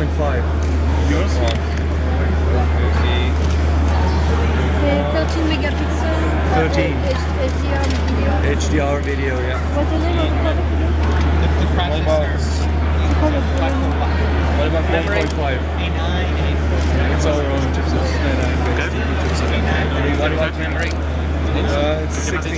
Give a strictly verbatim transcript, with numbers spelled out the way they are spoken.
one point five. Yours? thirteen megapixel. thirteen. H D R video. H D R video, yeah. What's the name of the product? The, the price is what about one point five? It's all our own chipsets. What about memory? Uh, it's sixty-eight